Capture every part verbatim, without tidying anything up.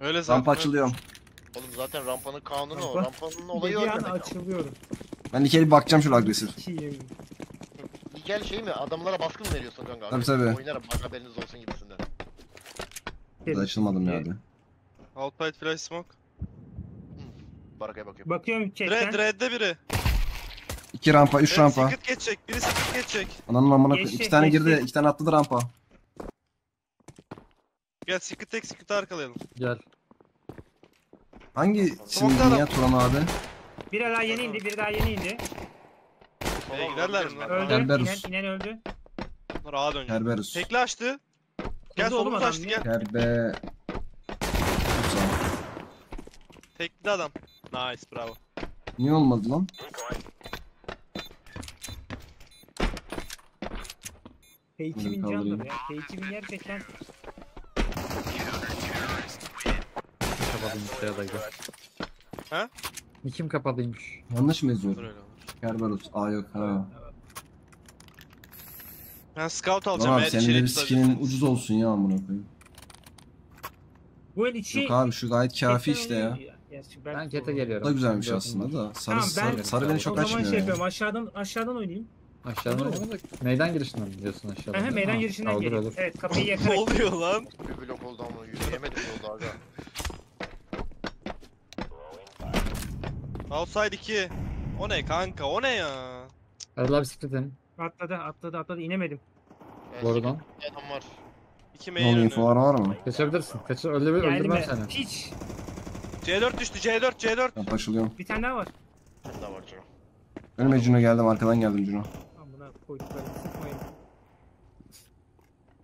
Öyle zaten. Rampa açılıyorum. Oğlum zaten rampanın kanunu rampa. O. Rampanın olayı öyle. Açılıyorum. Ben bir kere bakacağım şöyle agresif. İkiyim. Gel şey mi? Adamlara baskın mı veriyorsun kanka? Tabii tabii. Oynarım bak haberiniz olsun gibisinden. Burada açılmadım ya. Outside flash smoke. Barakaya bakıyorum. Bakıyorum çekten. Red red'de biri. İki rampa, üç evet, rampa. Sıkıt geçecek, biri sıkıt geçecek. Ananın amına koyayım. İki tane geçecek. Girdi, iki tane attı da rampa. Gel sıkıt tek sıkıtı arkalayalım. Gel. Hangi şimdi niye Turan abi? Bir daha yeni indi, bir daha yeni indi. Hey giderler mi? Kerberus. İnen, inen öldü. Rahat önce. Kerberus. Tekli açtı. Gel solumuz açtı gel. Kerbe. Tekli adam. Nice bravo. Niye olmadı lan? P iki bin canlı ya. P iki bin gerçekten. Kapadıymış ya dayı. Ha? Nikim kapadıymış. Yanlış mı yazıyorum? Kerberus. Aa yok ha. Ben scout alacağım. Lan abi senin de bir skinin ucuz olsun ya amına koyayım. Bu el içi... Yok abi şu gayet kafi işte ya. Ben kete geliyorum. Bu da güzelmiş aslında da. Sarı, tamam, sarı, ben, sarı beni çok açmıyor. O zaman şey yapıyorum. Aşağıdan, aşağıdan oynayayım. Aşağıdan oynayayım da meydan girişinden gidiyorsun aşağıdan. Aha, meydan girişinden geliyorum. Evet kapıyı yakarak. Ne oluyor lan? Bir blok oldu ama yemedim yolda aga. Outside iki. O ne kanka o ne ya? Erla bisikletin. Atladı atladı atladı inemedim. Borudan. Adam var. İki main önü. Var var mı? Kaçabilirsin. Kaçır öyle bir öldürmem seni. Hiç. C dört düştü C dört C dört. Ben taşılıyorum. Bir tane daha var. Bir tane daha var Cino. Önüme Cino geldim arkadan geldim Cino. Lan buna koyduk böyle sıkmayın.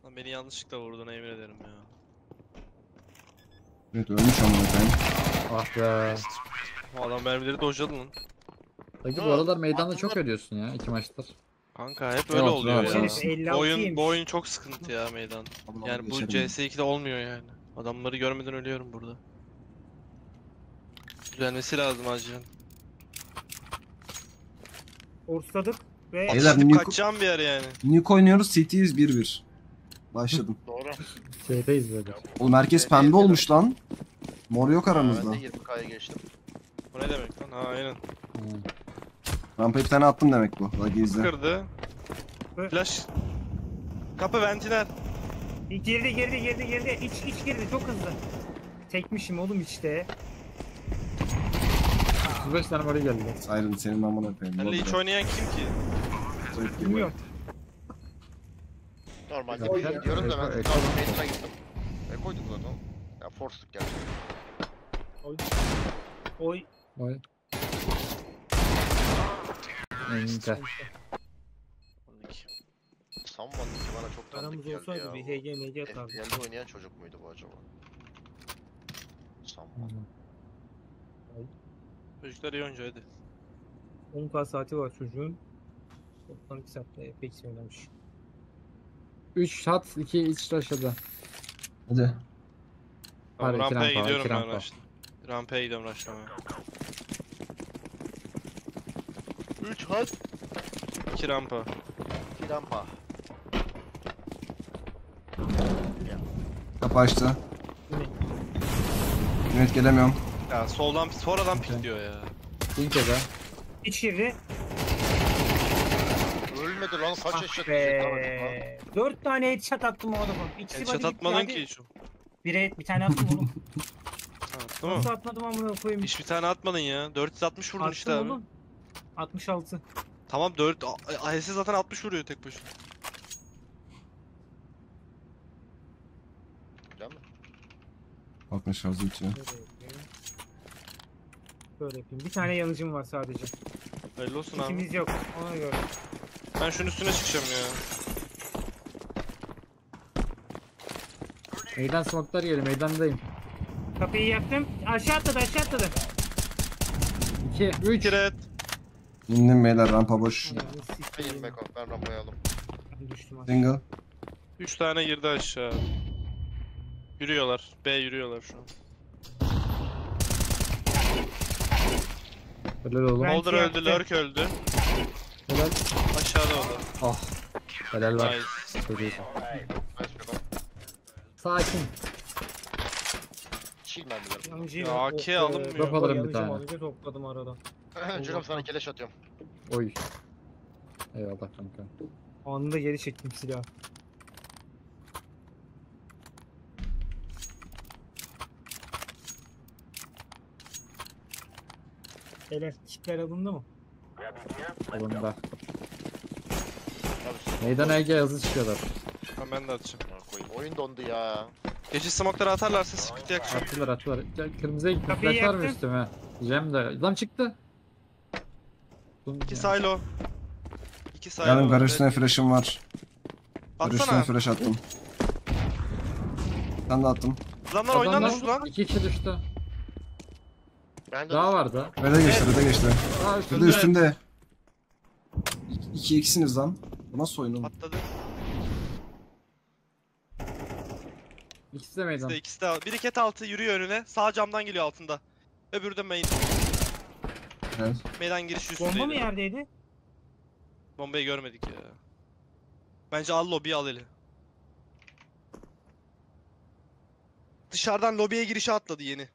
Lan beni yanlışlıkla vurdun emin ederim ya. Evet ölmüş ama efendim. Ah be. O adam mermileri dojladı lan. Peki bu aralar meydanda çok ödüyorsun ya iki maçtır. Kanka hep öyle oluyor ya. Oyun, bu oyun çok sıkıntı ya meydan. Yani bu C S iki'de olmuyor yani. Adamları görmeden ölüyorum burada. Düzenmesi lazım acilen. Orsladık ve kaçacağım bir yer yani. Nuke oynuyoruz C T'yiz bir bir. Başladım. Doğru. C T'yiz böyle. Oğlum herkes pembe olmuş lan. Mor yok aramızda. Ben de yirmi kaya geçtim. Bu ne demek lan? Ha aynen. Rampaya bir tane attım demek bu. Bak izle. Kırdı. Flash. Kapı ventiler. Girdi girdi girdi girdi. İç iç girdi çok hızlı. Tekmişim oğlum işte. otuz beş tane var geldi. Ayrıl senin amına koyayım. Hani hiç oynayan kim ki? Bilmiyorum. Normalde ben gidiyorum da ben kaldım meydanına gittim. E koyduk zaten. Ya forsluk geldi. Oy. Oy. Oy. Neyse. Sanmadım ki bana çok tanıdık geldi ya. Aramız olsaydı bir H G M G atardı. Elde oynayan çocuk muydu bu acaba? Sanmadım. Çocuklar iyi önce hadi. on saati var çocuğun. doksan iki saatte Apex oynamış. üç shot, iki iç aşağıda. Hadi. Tamam, rampaya gidiyorum ben raşla. Rampaya gidiyorum raşlamaya. üç shot. iki rampa. iki rampa. Kapı açtı. Evet gelemiyorum. Ya soldan sonradan okay. Pik diyor ya. Pink eder. İçeri. Ölmedi lan kaç ah headshot be. dört tane headshot attım o adamı. İkisi headshot atmadın ki şu. Bire bir tane attım oğlum. Tamam. Nasıl atmadım amına koyayım. Hiç bir tane atmadın ya. dört yüz altmış vurdun attım işte abi. Oğlum. altmış altı. Tamam dört A S zaten altmış vuruyor tek başına. Güzel mi? altmış şarjı bitiyor. Böyle yapayım. Bir tane yanıcım var sadece. Hayırlı olsun abi. İkimiz yok. Ona göre. Ben şunun üstüne çıkacağım ya. Meydan smoke'lar geliyor. Meydandayım. Kapıyı yaptım. Aşağı atladı. Aşağı atladı. iki üç. Kiret. İndim beyler. Rampa boş. Hayır Beko. Ben rampayı aldım. Ben düştüm aşağı. Single. üç tane girdi aşağı. Yürüyorlar. B yürüyorlar şu an. Holder öldü, Lurk öldü. Helal. Aşağıda oldu. Ah. Helal var. Nice. Sakin. iki kişiyim ben biliyorum. Ya A K alınmıyor. Top alırım bir tane. Topladım arada. Cüneyt sana keleş atıyorum. Oy. Eyvallah kanka. Anında geri çektim silahı. Elektrikler alındı mı? Alındı. Meydan Ege hızlı çıkıyorlar. Ha, ben de atacağım. Oyun dondu ya. Gece smoke'ları atarlarsa sıkıntı yakacak. Attılar attılar. Kırmızıya gittim. Flash var mı üstüme? Cem de. Adam çıktı. İki silo. İki silo. Benim garajına flash'ım var. Garajına flash attım. Ben de attım. Adamlar oyundan düştü lan. İki kişi düştü. Daha vardı. Öde geçti, öde geçti. Aa, üstünde, üstünde. İki ikisiniz lan. Bu nasıl oyun oğlum? Atladı. İkisi de meydan. İkisi de, ikisi de. Biri ket altı yürüyor önüne. Sağ camdan geliyor altında. Öbürü de meydan. Evet. Meydan girişi üstündeydi. Bomba mı yerdeydi? Bombayı görmedik ya. Bence al lobiyi al eli. Dışarıdan lobiye girişe atladı yeni.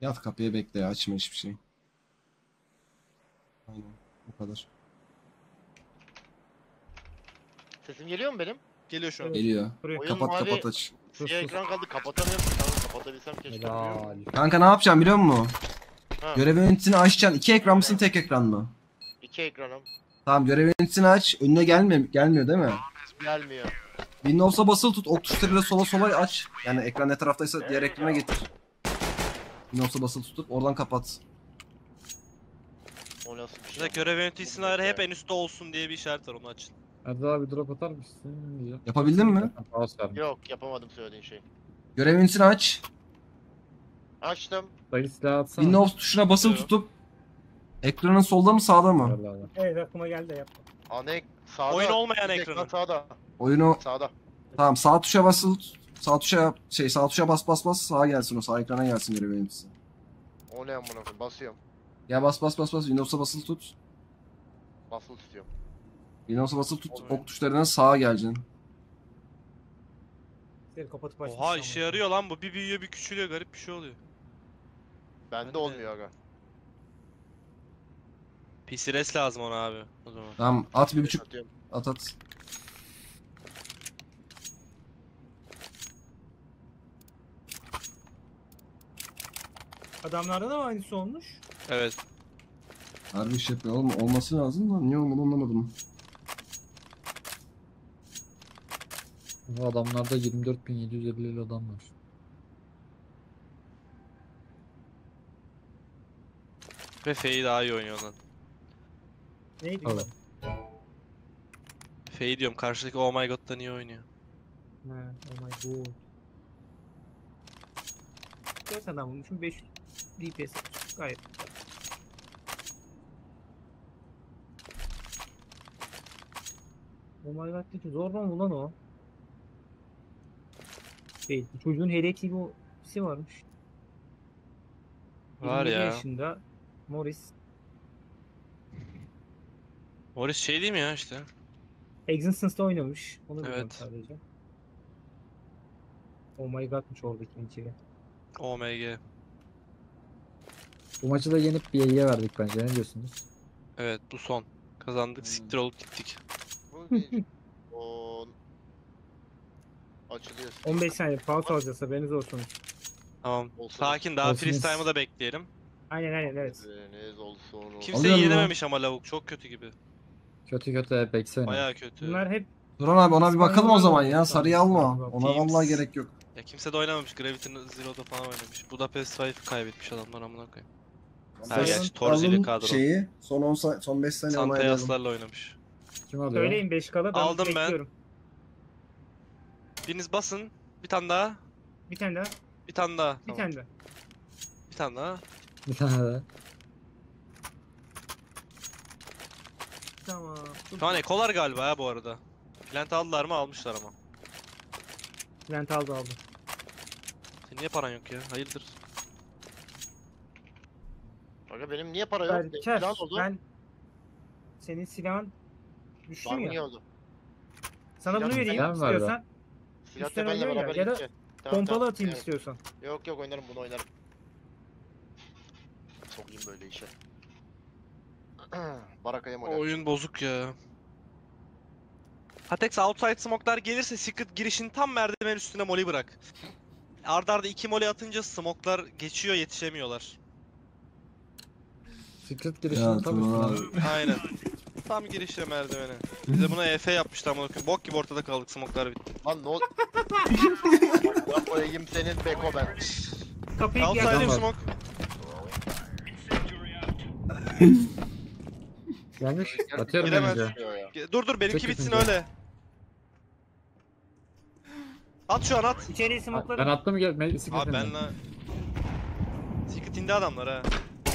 Yat kapıya bekle ya, açma hiçbir şey. Aynen bu kadar. Sesim geliyor mu benim? Geliyor şu an. Geliyor. Oyun kapat mavi, kapat aç. Siyah ekran kaldı, kapatamıyorum. Kapatabilsem keşke. Kanka ne yapacağım biliyor musun? Ha. Görev yöneticisini açacaksın. İki ekran mısın tek ekran mı? İki ekranım. Tamam görev yöneticisini aç. Önüne gelmiyor, gelmiyor değil mi? Gelmiyor. Windows'a basılı tut. Ok tuşta bile sola sola aç. Yani ekran ne taraftaysa evet, diğer ekrana getir. Windows'a basılı tutup oradan kapat. O nasıl bir şey? Görev yöneticisini ayarı hep en üstte olsun diye bir işaret var, onu açın. Erdal abi drop atar mısın? Yapabildin mi? Yok yapamadım söylediğin şeyi. Görev yöneticisini aç. Açtım. Windows tuşuna basılı tutup ekranın solda mı sağda mı? Evet aklıma geldi de yaptım. Anne sağda. Oyun olmayan ekranın. Sağda. Oyunu sağda. Tamam sağ tuşa basılı tut. Sağ tuşa şey sağ tuşa bas bas bas sağa gelsin o sağ ekrana gelsin görev yöneticisi. O ne amına koyayım basıyorum. Ya bas bas bas bas Windows'a basılı tut. Basılı tutuyorum. Windows'a basılı tut ok tuşlarından sağa geleceksin. Oha işe yarıyor lan bu, bir büyüyor bir küçülüyor, garip bir şey oluyor. Bende ben olmuyor aga. P C res lazım ona abi o zaman. Tamam at bir buçuk at at. Adamlarda da mı aynısı olmuş? Evet. Harbi iş yapıyor oğlum, olması lazım da niye olmadı anlamadım. Bu adamlarda yirmi dört bin yedi yüz elli adam var. Ve F'yi daha iyi oynuyor lan. Neydi? Evet. F'yi diyorum, karşıdaki oh my god'dan iyi oynuyor. He oh my god. dört adam bulmuşum beş yüz D P S gayet. Oh my god zor lan ulan o. Değil. Çocuğun helek gibi o birisi varmış. Var ya. yirmi yaşında Morris. Morris şey değil mi ya işte? Existence'da oynamış. Onu evet. Sadece. Oh my god'mış oradaki içeri. O M G. Bu maçı da yenip bir yere verdik bence, ne diyorsunuz? Evet bu son. Kazandık hmm. Siktir olup gittik. on. Açılıyor. on beş saniye pause alacağız haberiniz olsun. Tamam. Olsun. Sakin daha freestyle'ı da bekleyelim. Aynen aynen evet. Kimse yenememiş ama lavuk çok kötü gibi. Kötü kötü beksene. Bayağı kötü. Bunlar hep... Duran abi ona bir bakalım o zaman ya, sarıyı alma. Ona vallahi gerek yok. Ya kimse de oynamamış, Gravity'nin Zero'da falan oynamış. Bu da P S beş'i kaybetmiş adamlar amına koyayım. Her yaş Torzi'li kadro. Şeyi son on son beş sene ama Santayaslarla oynamış. Kim alıyor? Söyleyin beş kala ben aldım bekliyorum. Ben. Biriniz basın. Bir tane daha. Bir tane daha. Bir tane daha. Bir tane daha. Bir tane daha. Bir tane daha. Tamam. Tane ekolar galiba ya bu arada. Plant aldılar mı? Almışlar ama. Plant aldı aldı. Niye paran yok ya? Hayırdır? Aga benim niye para yok? Berker, ben... Senin silahın düştü ya. Sana silah bunu vereyim istiyorsan. Silah tepenle beraber gideceğim. Tamam, pompalı tamam, atayım yani. İstiyorsan. Yok yok, oynarım bunu, oynarım. Sokayım böyle işe. Barakaya mı oynarım? Oyun bozuk ya. Hatex outside smoke'lar gelirse secret girişini tam merdiven üstüne moli bırak. Arda arda iki moli atınca smoke'lar geçiyor, yetişemiyorlar. Secret girişini tam üstüne. Aynen. Tam girişe merdivene. Bize buna E F yapmıştı ama bok gibi ortada kaldık, smoke'lar bitti. Lan ne oldu? Yapayım senin beko ben. Kapıyı outside smoke. Yanlış. Atıyorum bence. Dur dur, benimki bitsin öyle. At şu an, at. İçeriye smoke'ları. Ben attım, gel. Abi ben lan. Secret indi adamlar ha.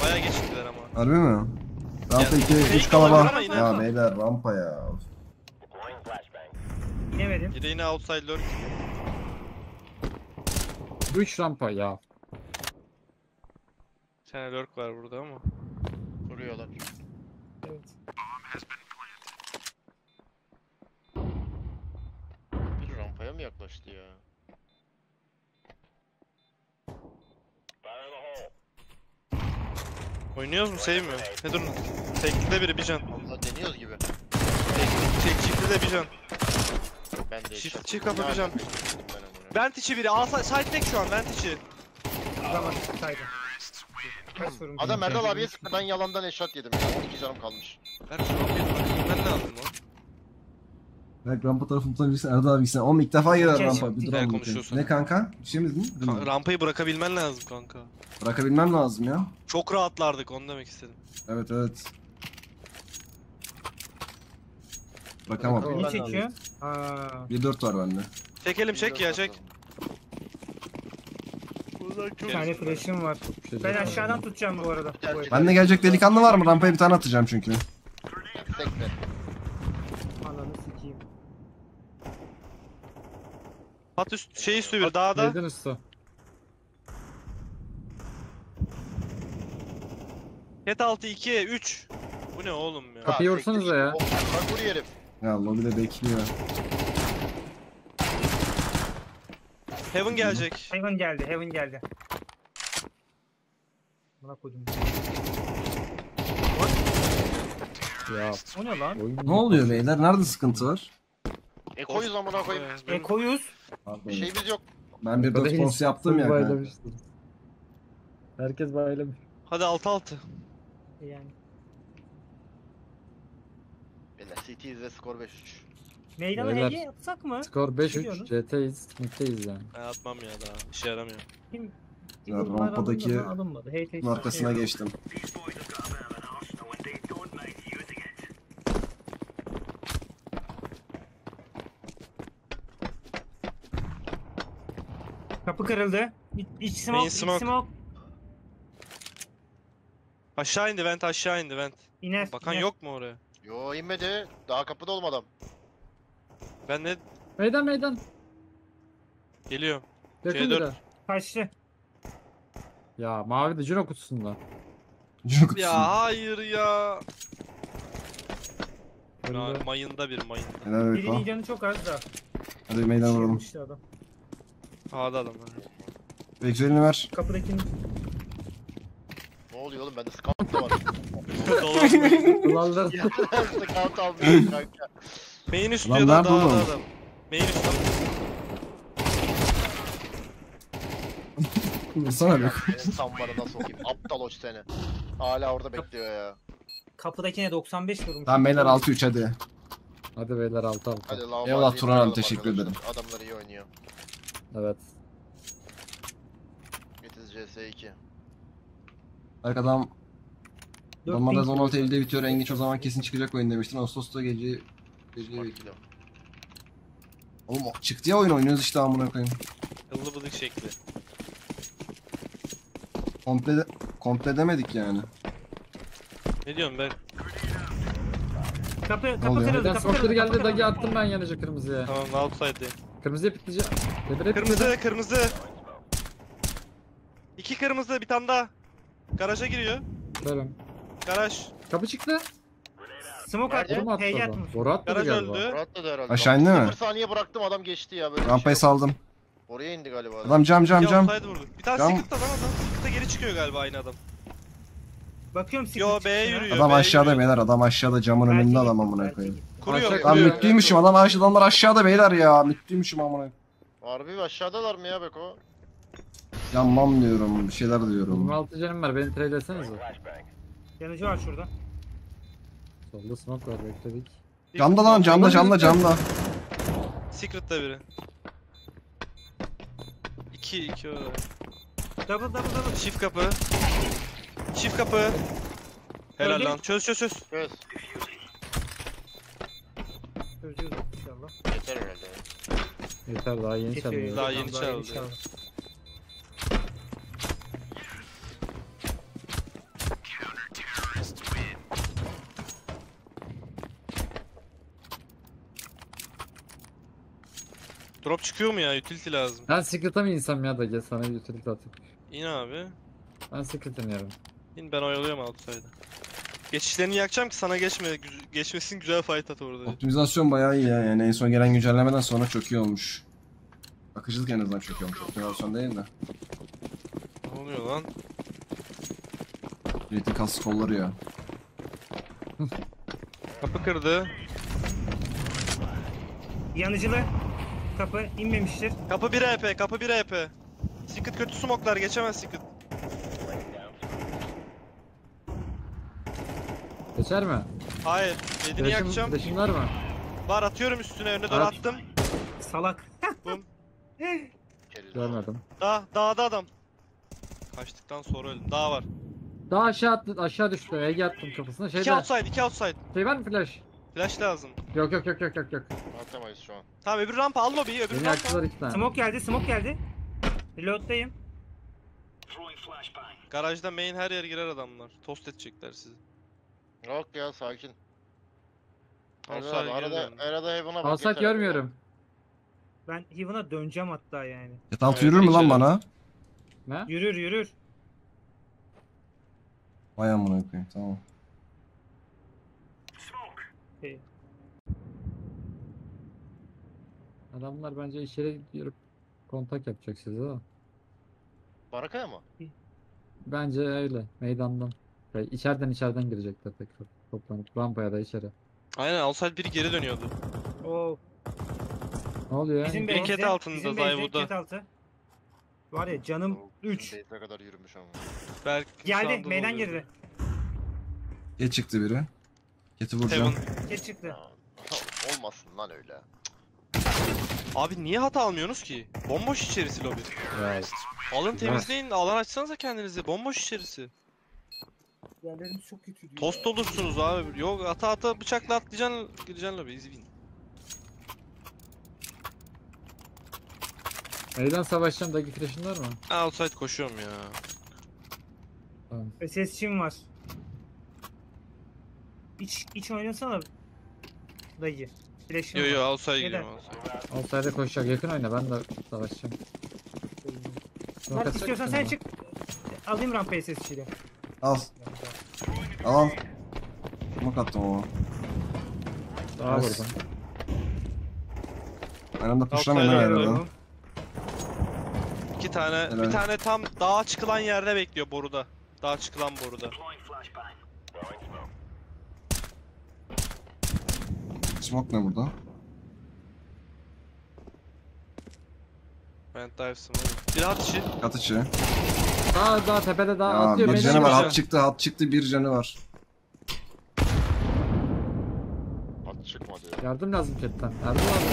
Bayağı geçtiler ama. Harbi mi? Rampa iki üç kalaba. Ya beyler rampa ya. Yemedim. Yine yine outside lurk. üç rampa ya. Bir tane lurk var burada ama. Vuruyorlar. Evet. Bir rampaya mı yaklaştı ya? Oynuyoruz mu, sevmiyor. Ne durun? Teklikte biri bir can. Allah deniyoruz gibi. Tek çiftli de bir can. Ben de. Çift çift kapı bir can. Vent içi biri. Aa side tek şu an, vent içi. Tamam, saydım. Adam Erdal abiye sıktı, ben yalandan headshot yedim. on iki canım kalmış. Ben ne aldım lan? Bak rampa tarafından birisi Erdal abi gitsen. Oğlum ilk defa girer rampa. Bir duran konuşuyorsun. Ne kanka? Bir şey mi dedin? Kanka, rampayı bırakabilmen lazım kanka. Bırakabilmem lazım ya. Çok rahatlardık, onu demek istedim. Evet evet. Bırakamam. Ne çekiyor? bir dört var bende. Çekelim, çek ya çek. Bir tane flash'im var. Ben aşağıdan tutacağım bu arada. Bende gelecek delikanlı var mı? Rampaya bir tane atacağım çünkü. At üst şeyi sürüyor dağda. Neden üstü? Ket altı iki üç. Bu ne oğlum ya? Kapıyı vursanız ya. Bak buraya yerim. Ya lobi de bekliyor. Heaven gelecek. Heaven geldi, Heaven geldi. Buna koydum. Ya o ne lan? Ne oluyor beyler? Nerede sıkıntı var? Ekoyuz amına koyayım. Ekoyuz. Bir şeyimiz yok. Ben bir dört pons yaptım ya. Baylamıştır. Herkes baylamış. Hadi altı altı. Yani. Beyler C T'yiz ve skor beş üç. Meydana hediye yapsak mı? Skor beş üç, C T'yiz, C T'yiz yani. Ben atmam ya daha, işe yaramıyor. Kim? Ya rampadaki arkasına geçtim. Kapı kırıldı. İç, iç smoke, iç smoke. smoke. Aşağı indi vent, aşağı indi vent. İner, Bakan iner. Yok mu oraya? Yo inmedi. Daha kapıda olmadım. Ben ne? Meydan meydan. Geliyorum. C dört. Kaçtı. Ya mavi de Ciro kutusunda. Ciro kutusunda. Ya hayır ya. ya mayında bir mayında. Evet, birinin canı çok az da. Hadi meydan vuralım. Ağda adam var. Beklerini ver. Kapıdakini. Ne oluyor oğlum, bende scout da var. Dolanlar. Scout almıyor kanka. Main üstüne daha da adam. Main üstüne. Sana bak. Sambarına sokayım. Aptal hoş seni. Hala orada bekliyor ya. Kapıdakine doksan beş vurmuş. Tamam beyler altı üç hadi. Hadi beyler altı altı. Hadi eyvallah Turan abi, teşekkür ederim. Adamlar iyi oynuyor. Evet. Getiz C S iki. Bak adam Domaraz on altı Eylül'de bitiyor. Engiç o zaman kesin çıkacak oyun demiştin. Ağustos'ta gece gece bekliyorum. Oğlum çıktı ya oyun, oynuyoruz işte amına koyayım. Yıllı bıdık şekli. Komple de, komple demedik yani. Ne diyorum ben? Kapı kapı kırıldı. Kapı kırıldı geldi. Dagi attım ben yanıca kırmızıya. Tamam outside'deyim. Kırmızıya pikleyeceğim. Kırmızı, kırmızı. İki kırmızı, bir tane daha. Garaja giriyor. Verim. Garaj. Kapı çıktı. Smoke attı. Hey atmış. Garaj öldü. Aşağı indi mi? bir saniye bıraktım, adam geçti ya böyle. Rampayı şey saldım. Oraya indi galiba. Adam cam cam cam. Bir tane cam. Sıkıntı adam adam. Sıkıntı geri çıkıyor galiba aynı adam. Bakıyorum sıkıntı. Yo B'ye yürüyor. Adam B'ye aşağıda yürüyor. Beyler adam aşağıda camın belki önünde adam amına koyayım. Kuruyor. Lan mütlüymüşüm adam aşağıdalar aşağıda beyler ya. Mütlüymüşüm amına. Harbi aşağıdalar mı ya Beko? Yanmam diyorum bir şeyler diyorum. altı canım var beni trailesenize. Yanıcı var şurada. Solda smoke var bekledik. Camda lan camda camda camda. Secret'ta biri. iki iki o. Double double double. Çift kapı. Çift kapı. Helal öldük lan. Çöz çöz çöz. Çöz. Çözüyoruz inşallah. Yeter herhalde. Yeter daha yeni çalıyor. Daha yeni çalıyor. Drop çıkıyor mu ya? Utility lazım. Ben secret'a mı insem ya da gel sana utility atayım. İn abi. Ben secret iniyorum. İn ben oyalıyorum outside'ı. Geçişlerini yakacağım ki sana geçme, geçmesin güzel fight at orada. Optimizasyon bayağı iyi ya yani en son gelen güncellemeden sonra çok iyi olmuş. Bakıcılık en azından çok iyi olmuş. Optimizasyon değil de. Ne oluyor lan? Reti kas kolları ya. Kapı kırdı. Yanıcılı. Kapı inmemiştir. Kapı bir H P, kapı bir H P. Secret kötü smoklar, geçemez Secret. Geçer mi? Hayır, yedini yakacağım. Deşimler mi? Var, atıyorum üstüne, önüne doğru attım. Salak. Bum. Görmedim. Dağ, dağda adam. Kaçtıktan sonra öldüm, dağ var. Dağ aşağı attı, aşağı düştü, Ege attım kafasına. Şeyde... İki outside, iki outside. Şey var mı flash? Flash lazım. Yok yok yok yok yok yok. Atamayız şu an. Tamam öbür rampa al lobiyi öbür beni rampa. Smoke geldi smoke geldi. Reload'dayım. Garajda main her yer girer adamlar. Tost edecekler sizi. Yok ya sakin. Outside arada arada Heaven'a bak. Outside görmüyorum. Ben Heaven'a döneceğim hatta yani. Ya tam evet, yürür mü lan bana? Ne? Yürür yürür. Vay amına koyayım tamam. Adamlar bence içeri girip kontak yapacak size ama. Barakaya mı? Bence öyle meydandan. Yani içeriden içeriden girecekler tekrar toplanıp rampaya da içeri. Aynen outside biri geri dönüyordu. Oo. Ne oluyor? Bizim beket altında Zayvu'da. Beket altı. Var ya canım üç. Ne kadar yürümüş ama. Berk geldi meydan girdi. Geç çıktı biri. Keti vuracağım. Geç çıktı. Olmasın lan öyle. Abi niye hata almıyorsunuz ki? Bomboş içerisi lobi. Evet. Alın temizleyin, alan açsanıza kendinizi. Bomboş içerisi. Yerlerimiz çok kötü. Tost olursunuz abi. Yok hata hata bıçakla atlayacaksın, gireceksin lobi. İzleyin. Meydan savaşacağım. Dagi flash'ın var mı? Ha, outside koşuyorum ya. Tamam. S S C'm var. İç, iç oynasana Dagi. Yo yo outside gidiyorum outside. Outside'e koşacak yakın oyna ben de savaşacağım. Lan istiyorsan sen çık. Alayım rampayı sesçiyle. Al. Al. Smoke attım ama. Daha vurdum. Anamda pushlamayın herhalde. İki tane helal. Bir tane tam dağa çıkılan yerde bekliyor boruda. Dağa çıkılan boruda. Smoke ne burada? Ben dive smoke. Bir at içi. At içi. Daha daha tepede daha ya, atıyor. Bir canı var. At çıktı. At çıktı. Bir canı var. At çıkmadı ya. Yardım lazım chatten. Yardım lazım.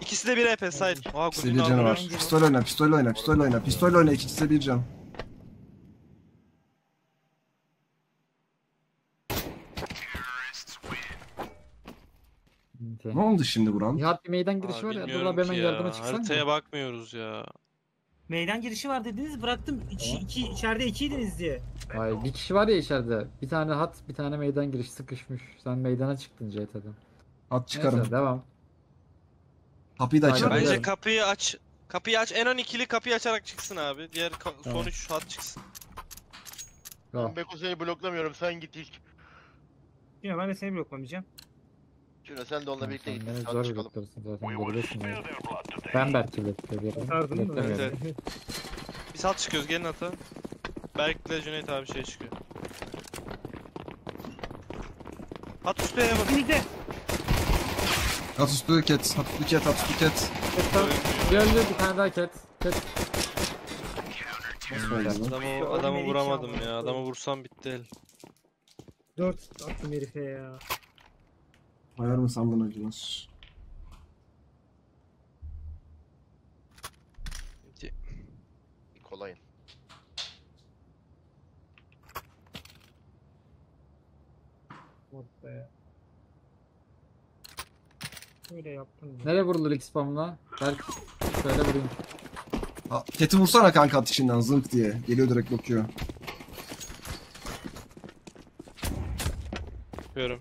İkisi de bir E P saydı. İkisi bir canı var. Pistol oyna. Pistol oyna. Pistol oyna. Pistol oyna. İkisi de bir can. Ne oldu şimdi buram? Nihat bir meydan girişi Aa, var ya. Dur lan hemen yardıma çıksana. Haritaya bakmıyoruz ya. Meydan girişi var dediniz bıraktım. İki, iki, içeride ikiydiniz diye. Ay bir kişi var ya içeride. Bir tane hat bir tane meydan girişi sıkışmış. Sen meydana çıktın C T'den. Hat çıkarım. Neyse, devam. Kapıyı da açalım. Bence kapıyı aç. Kapıyı aç. En on ikili kapıyı açarak çıksın abi. Diğer son üç tamam. Hat çıksın. Ben Beko seni bloklamıyorum. Sen git ilk. Ya ben de seni bloklamayacağım. Ciro sen de onunla birlikte gittin. Hadi çıkalım. Ben Berk'i bekliyorum. Evet, evet. Biz alt çıkıyoruz, gelin ata. Berk'le Cüneyt abi şey çıkıyor. At üstü eve bak. At üstü ket, at üstü ket, at üstü ket. Gördü bir tane daha ket. Ket. Adamı, adamı vuramadım ya. Adamı vursam bitti el. dört attım herife ya. Ayar mı sandın acılar? Kolayın. Böyle yaptın. Nereye vurulur ilk spamla? Berk şöyle vurayım. Keti vursana kanka atışından zınk diye. Geliyor direkt bakıyor. Görüyorum.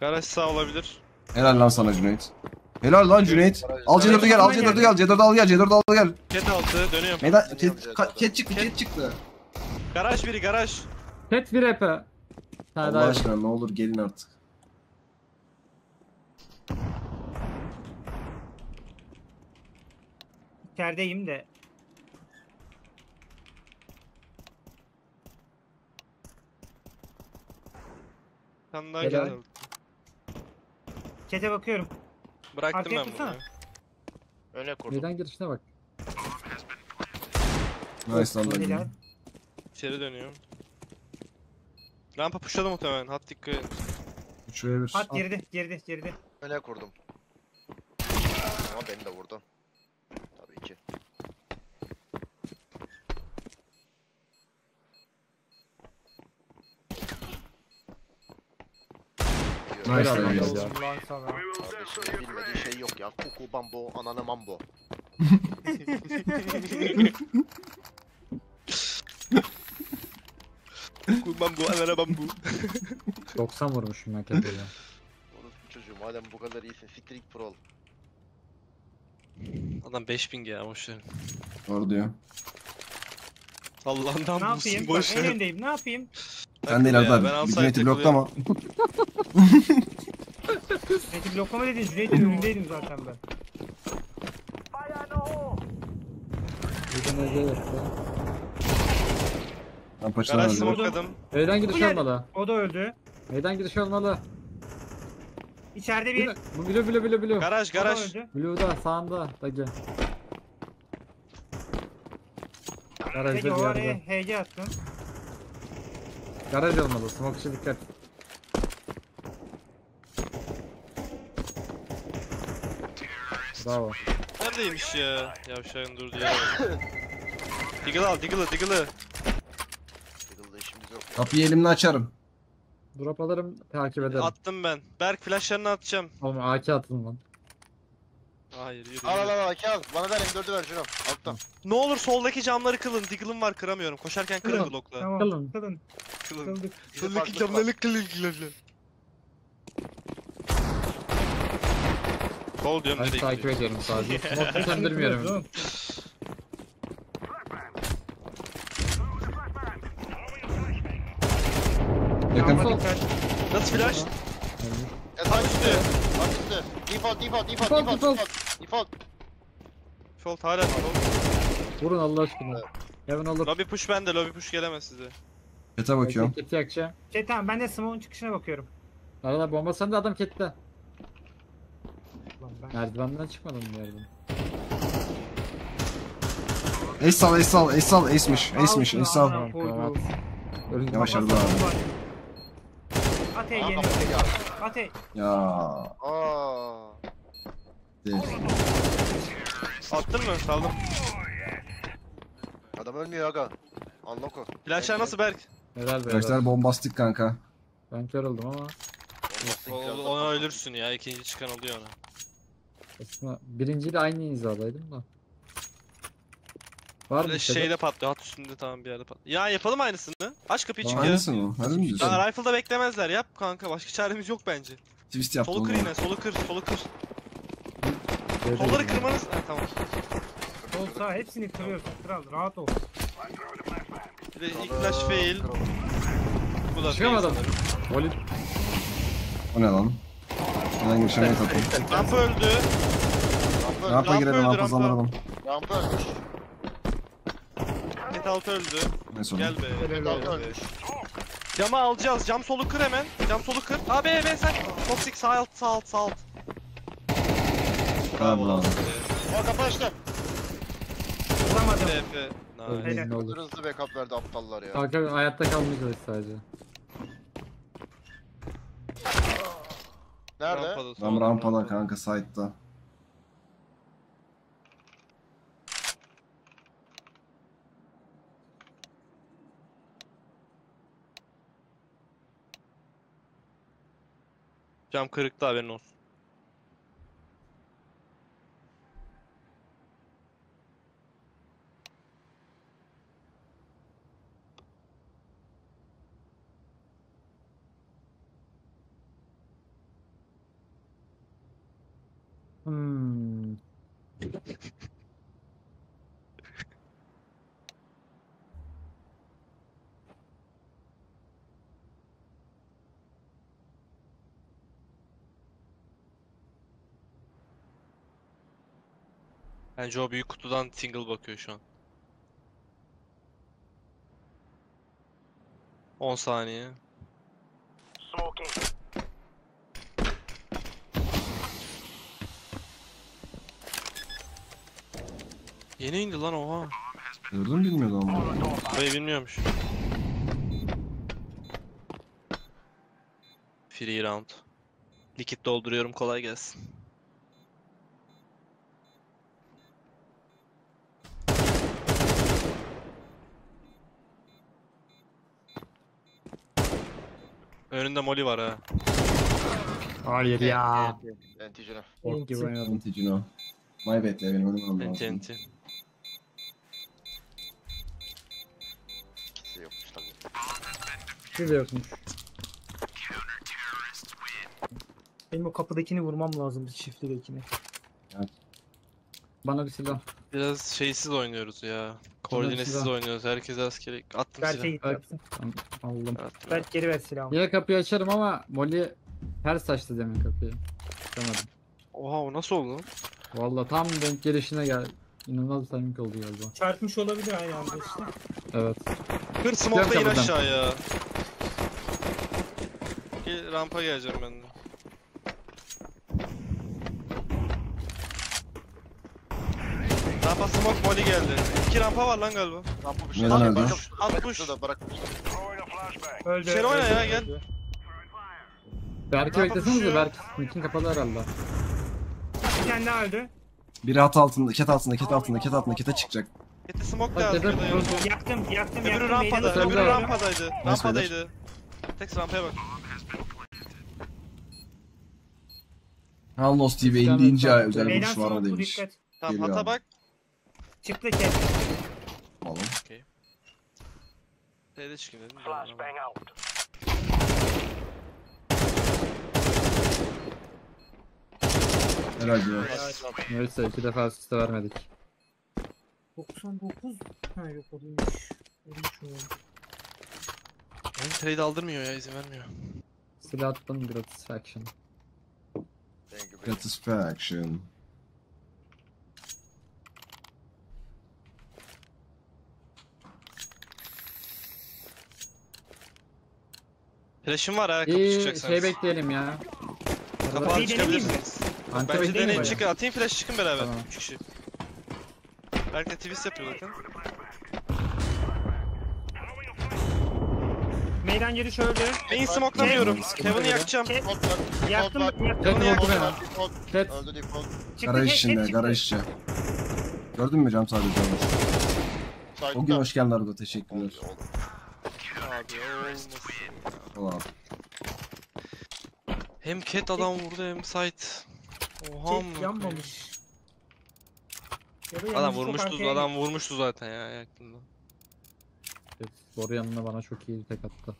Garaj sağ olabilir. Helal lan sana Cüneyt. Helal lan Cüneyt. Al C dört'ü gel, al C dört'ü gel, C dört'ü al gel, C dört'ü al gel. Ket altı dönüyorum. Meydan ket çıktı, ket çıktı. Garaj biri, garaj. Ket bir epe. Allah aşkına ne olur gelin artık. İçerideyim de. Sen daha gel. Çete bakıyorum. Bıraktım arkaya ben tutsana. Bunu. Öyle kurdum. Neden girişine bak. Nice lan. İçeri dönüyorum. Rampa pushladı muhtemelen. Hat dikkat. Şuraya bir. Hat geride, geride, geride. Öyle kurdum. Ama beni de vurdu. Tabii ki. Nice lan ya. Bilmediği şey yok ya. Kuku bambo, ananı mambo. Kuku bambo, ananı bambo. doksan vurmuşum ben kendime. Orospu çocuğu madem bu kadar iyisin siktir git pro ol. Adam beş bin ya boşver. Doğru diyor. Allah'ından bulsun boşver. Ne yapayım? Ben elindeyim, ne yapayım? Sen de ileride abi. Cüneyt'i bloklama. Cüneyt'i bloklama dedin. Cüneyt'in önündeydim zaten ben. Ben paçalarım. Garaj smokladım. Evden giriş olmalı. O da öldü. Evden giriş olmalı. İçeride bir. Bu blue blue blue blue. Garaj garaj. Blue'da sağında. Dagi. Garajda bir yerde. H G attım. Garaj olmalı, smokçı dikkat. Bravo. Neredeymiş ya? Yavşağın durdu ya. Diggle al, diggle, diggle. Diggle'da işimiz yok. Kapıyı elimle açarım. Drop alırım, takip ederim. Attım ben. Berk flashlarını atacağım. Oğlum A K attım lan. Hayır, yürü. Al al al A K al. Bana ver M dört'ü ver şunu. Alttan. Ne olur soldaki camları kılın. Diggle'ım var, kıramıyorum. Koşarken kırın Glock'la. Tamam. Kılın. Kılın. Kılın. Soldaki camları kılın kılın. Sol diyorum nereye takip ediyorum sadece. Smoke'u söndürmüyorum. Yakın sol. Nasıl flash? Açtı. Açtı. Default, default, default, default, default. Default. Default hala default. Vurun Allah aşkına. Hemen olur. Lobby push bende, lobby push gelemez size. Kete bakıyorum. Kete yakacağım. Şey tamam, ben de smoke'un çıkışına bakıyorum. Arada bomba sende, adam kette. Merdivenden çıkmadım bir yerden. Ace sal, ace sal, ace sal, ace'miş, ace'miş, ace sal. Yavaş arada abi. Atey geliyor. Atey. Yaaaa. Attın mı? Saldım. Adam ölmüyor aga. Unlock o. Flashlar nasıl Berk? Helal be. Flashlar bombastik kanka. Ben kör oldum ama. Ona ölürsün ya, ikinci çıkan oluyor ona. Aslında birinciyle aynı imzalaydım da. Var mı? Şeyde patlıyor, hat üstünde tamam bir yerde patlıyor. Ya yapalım aynısını. Aç kapıyı çık ya. Aynısını mı? Hadi mi diyorsun? Ya rifle'da beklemezler, yap kanka. Başka çaremiz yok bence. Twist yaptım. Solu kır yine, solu kır, solu kır. Solları kırmanız... Ha tamam. Sol sağ, hepsini kırıyorsun. Kral, rahat ol. Bir de ilk flash fail. Bu da fail. Çıkamadım. O ne lan? Şuradan girişime kapı. Rampa öldü. Rampa girelim, rampa zanlaralım. Rampa ölmüş. Net altı öldü. Ne sonu? Gel be. Net altı ölmüş. Camı alacağız. Cam solu kır hemen. Cam solu kır. A, B, B sen. Toksik sağ alt, sağ alt, sağ alt. Bravo lan. O kapı açtım. Vuramadım. Hızlı hızlı backup verdi aptallar ya. Kanka hayatta kalmayacağız sadece. Nerede? Rampada, tam rampada rampada. Kanka site'da. Cam kırıktı, haberin olsun. Hmm. Bence o büyük kutudan single bakıyor şu an. on saniye. Smoking. Yeni indi lan, oha. Gördün, bilmiyordu ama. Burayı bilmiyormuş. Free round. Likit dolduruyorum, kolay gelsin. Önünde Molly var ha. Hayır ya. Antigeno. Antigeno. My bad ya, benim önüm önüm lazım. Biliyorsunuz. Benim o kapıdakini vurmam lazım, çiftlikini. Evet. Bana bir silah. Biraz şeysiz oynuyoruz ya. Koordinesiz oynuyoruz. Herkes askeri. Attım Berke silahı. Aldım. Berk geri ver silahımı. Yine kapıyı açarım ama Molly her saçtı demin kapıyı. Açamadım. Oha, o nasıl oldu? Valla tam denk gelişine geldi. İnanılmaz bir timing oldu galiba. Çarpmış olabilir aynı anda işte. Evet. Kır smoke'da in aşağıya. Gel, rampa geleceğim ben de. Rampa smoke, Molly geldi. İki rampa var lan galiba. Rampa bir şey. Neden öldü? altmış. Öldü. Şer oyna ya, gel. Berk'i beklesenize, Berk. Bütün kapalı herhalde. Bir tane daha öldü. Biri hat altında, ket altında, ket altında, ket altında, kete çıkacak. Kete smoke da aldı. Yaktım, yaktım, öbürü rampada, öbürü rampadaydı. Rampadaydı. Tek rampaya bak. Hallos T V indiğince özel bir iş var mı demiş. Tamam, hata bak. Çıktı ket. Alın. Okey. T'de çıkın dedim. Herhalde ya. Neyse, iki defa asiste vermedik. doksan dokuz. Ha yok, o değilmiş. Benim trade aldırmıyor ya, izin vermiyor. Silah attım, gratisfaction. Gratisfaction. Flash'ım var ha, kapı ee, çıkacaksanız. Şey bekleyelim ya. Kapağı çıkabilirsiniz. Bence deneyin, çıkın, atayım flash, çıkın beraber. Tamam. üç kişi. Berk de twist yapıyor zaten. Meydan geri şöyle. Main smoke'lamıyorum. Kevin'i yakacağım. Yaktım, yaktım. Öldü default. Garaj içinde, garaj içi. Gördün mü cam sadece? O gün hoş geldin Arda, teşekkürler. Abi hem cat adam vurdu hem site. Oha mı? Yanmamış. Adam vurmuştu, adam vurmuştu zaten ya yakında. Evet, doğru yanına bana çok iyi bir tek attı.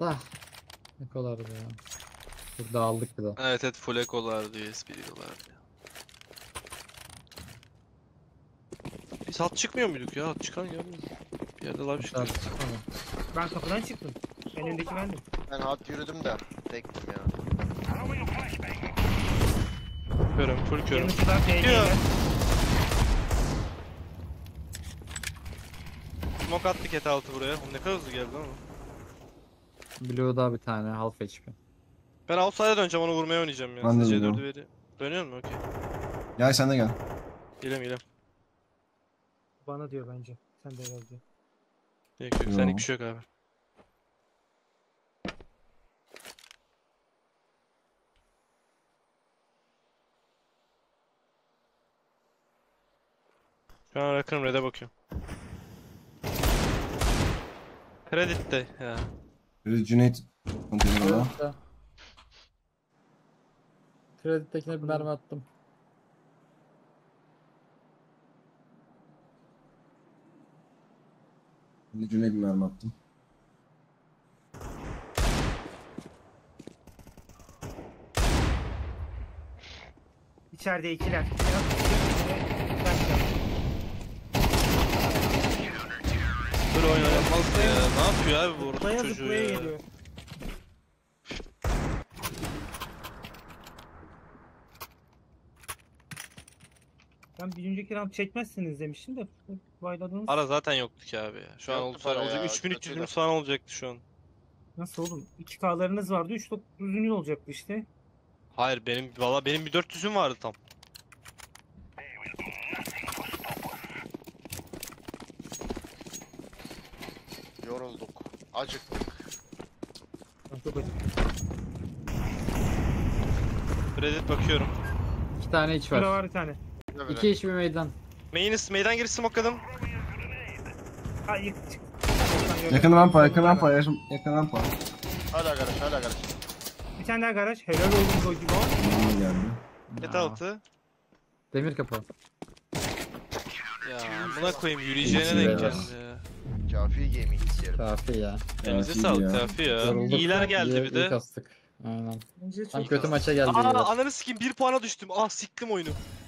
Dah. Ekolardı ya. Burada aldık bir daha. Evet evet, full ekolardı, U S B ekolardı. Biz hat çıkmıyor muyduk ya? Hat çıkan görmedim. Bir yerde live çıktı. Ben kapıdan çıktım. Önündeki bendim. Ben hat yürüdüm de tektim ya. Körüm, full körüm. Smoke attık et altı buraya. O ne kadar hızlı geldi ama. Blue'da bir tane half H P. Ben outside'a döneceğim, onu vurmaya oynayacağım ya. Yani. C dördü veri. Dönüyor mu? Okey. Gel sen de gel. Gelem gelem. Bana diyor bence. Sen de gel diyor. Yok yok, sen hiçbir şey yok abi. Şu an rakırım, red'e bakıyorum. Kreditte ya. Kredi Cüneyt. Kreditte. Kredittekine bir mermi attım. Kredi Cüneyt bir mermi attım. İçeride ikiler. Böyle oyun yapmazsa ya. Ne yapıyor abi bu orada çocuğu ya? Geliyor. Ben bir önceki round çekmezsiniz demiştim de bayladınız. Ara zaten yoktu ki abi ya. Şu an oldu falan olacak. üç bin üç yüz falan olacaktı şu an. Nasıl oğlum? iki K'larınız vardı. üç bin dokuz yüz olacaktı işte. Hayır benim valla benim bir dört yüzüm vardı tam. Yorulduk, acıktık. Çok acıktık. Reddit bakıyorum. İki tane iç var. Şura var bir tane. İki iç bir meydan. Main'is meydan girişi smokladım. Ay çık. Yakın rampa, yakın rampa, yakın rampa. Hala garaj, hala garaj. Bir tane daha garaj. Helal olsun Doji Ball. Geldi. Ket altı. Demir kapağı. Ya buna koyayım, yürüyeceğine denk geldi. Kafi gaming isterim. Kafi ya. Elinize sağlık kafi ya. İyiler geldi bir de. İyi kastık. Aynen. Tam kötü maça geldi. Aa ananı sikeyim, bir puana düştüm. Ah siktim oyunu.